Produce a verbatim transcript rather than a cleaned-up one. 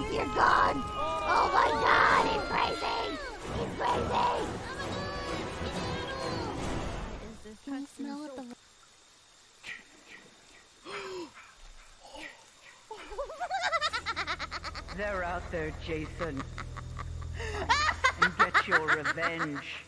Oh, dear God. Oh, my God. It's crazy. It's crazy. Is this Can you smell it? The They're out there, Jason. And get your revenge.